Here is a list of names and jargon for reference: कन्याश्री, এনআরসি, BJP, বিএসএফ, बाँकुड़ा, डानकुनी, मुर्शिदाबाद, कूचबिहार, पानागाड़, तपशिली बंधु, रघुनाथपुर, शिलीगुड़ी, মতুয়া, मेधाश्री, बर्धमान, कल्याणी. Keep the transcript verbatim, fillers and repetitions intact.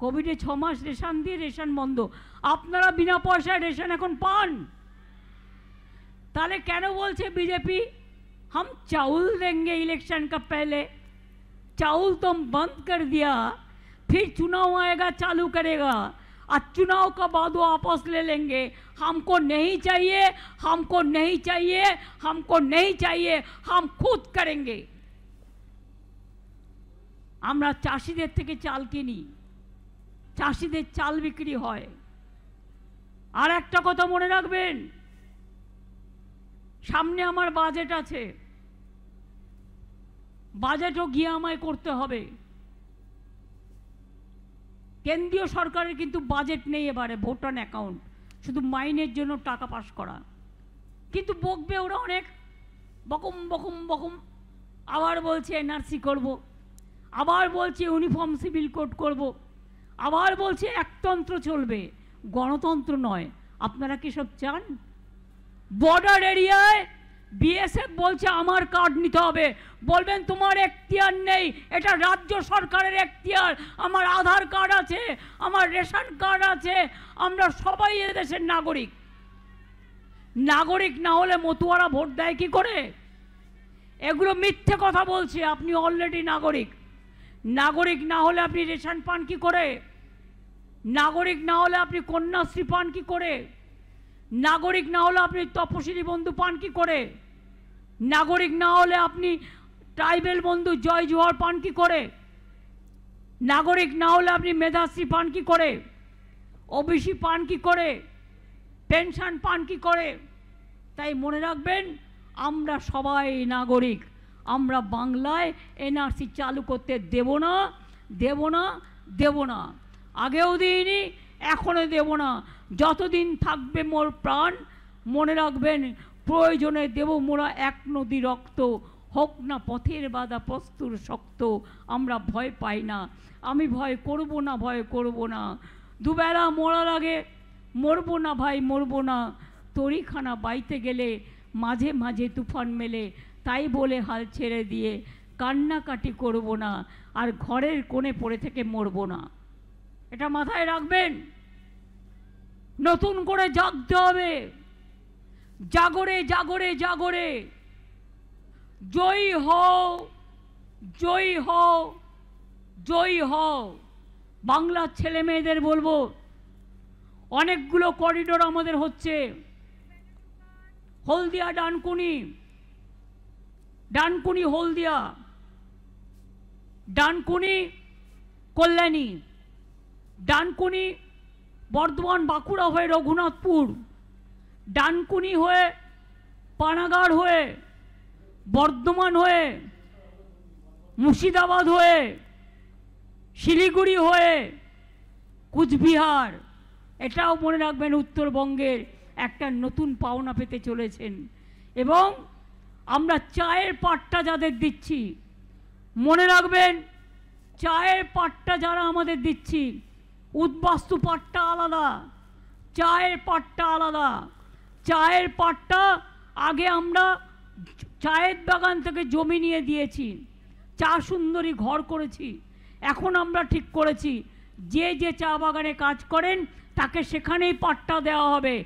कोविडे छ मास रेशन दिए रेशन बंद आपनारा बिना पैसा रेशन एखन पान ताहले केन बोलछे बीजेपी हम चाउल देंगे इलेक्शन का पहले। चाउल तो हम बंद कर दिया, फिर चुनाव आएगा चालू करेगा और चुनाव का बाद वो आपस ले लेंगे। हमको नहीं चाहिए, हमको नहीं चाहिए, हमको नहीं चाहिए, हम खुद करेंगे। আমরা চাষীদের থেকে চাল কিনি, চাষীদের চাল বিক্রি হয়। আর একটা কথা মনে রাখবেন, সামনে আমার বাজেট আছে, বাজেটও গিয়ে আমায় করতে হবে। কেন্দ্রীয় সরকারের কিন্তু বাজেট নেই এবারে, ভোটার অ্যাকাউন্ট শুধু মাইনের জন্য টাকা পাস করা। কিন্তু বকবে ওরা অনেক বকম বকম বকম, আবার বলছে এনআরসি করব, আবার বলছে ইউনিফর্ম সিভিল কোড করব, আবার বলছে একতন্ত্র চলবে, গণতন্ত্র নয়। আপনারা কি সব চান? বর্ডার এরিয়ায় বিএসএফ বলছে আমার কার্ড নিতে হবে, বলবেন তোমার এখতিয়ার নেই, এটা রাজ্য সরকারের এখতিয়ার। আমার আধার কার্ড আছে, আমার রেশন কার্ড আছে, আমরা সবাই এই দেশের নাগরিক। নাগরিক না হলে মতুয়ারা ভোট দেয় কি করে? এগুলো মিথ্যে কথা বলছে। আপনি অলরেডি নাগরিক, नागरिक ना होले आपनी रेशन पान की करे, नागरिक ना होले आपनी कन्याश्री पान की करे, नागरिक ना होले आपनी तपशिली बंधु पान की करे, नागरिक ना होले आपनी ट्राइबल बंधु जय जोहार पान की करे, नागरिक ना होले आपनी मेधाश्री पान की करे, ओबीसी पान की करे, पेंशन पान की करे। ताई मने राखबेन आमरा सबाई नागरिक। আমরা বাংলায় এনআরসি চালু করতে দেব না, দেব না, দেব না। আগেও দিইনি, এখনো দেব না। যতদিন থাকবে মোর প্রাণ মনে রাখবেন, প্রয়োজনে দেব মোরা এক নদী রক্ত, হোক না পথের বাধা প্রস্তুর শক্ত। আমরা ভয় পাই না, আমি ভয় করব না, ভয় করব না। দুবেলা মরার আগে মরবো না ভাই, মরবো না। তরিখানা বাইতে গেলে মাঝে মাঝে তুফান মেলে, তাই বলে হাল ছেড়ে দিয়ে কান্নাকাটি করব না, আর ঘরের কোণে পড়ে থেকে মরব না। এটা মাথায় রাখবেন। নতুন করে জাগতে হবে, জাগরে জাগরে জাগরে। জয়ী হও, জয়ী হও, জয়ী হও। বাংলার ছেলে মেয়েদের বলবো, অনেকগুলো করিডোর আমাদের হচ্ছে, হলদিয়া ডানকুনি, डानकुनी हल्दिया, डानकुनी कल्याणी, डानकुनी बर्धमान बाँकुड़ा हुए रघुनाथपुर, डानकुनी हुए पानागाड़ हुए बर्धमान हुए मुर्शिदाबाद हुए शिलीगुड़ी हुए कूचबिहार। एटाओ मने राखबेन उत्तरबंगेर एकटा नतून पावना पेते चलेछेन। एबं আমরা চায়ের পাটটা যাদের দিচ্ছি মনে রাখবেন, চায়ের পাটটা যারা আমাদের দিচ্ছি, উদ্বাস্তু পাটটা আলাদা, চায়ের পাটটা আলাদা। চায়ের পাটটা আগে আমরা চায়ের বাগান থেকে জমি নিয়ে দিয়েছি, চা সুন্দরী ঘর করেছি। এখন আমরা ঠিক করেছি যে যে চা বাগানে কাজ করেন তাকে সেখানেই পাটটা দেওয়া হবে।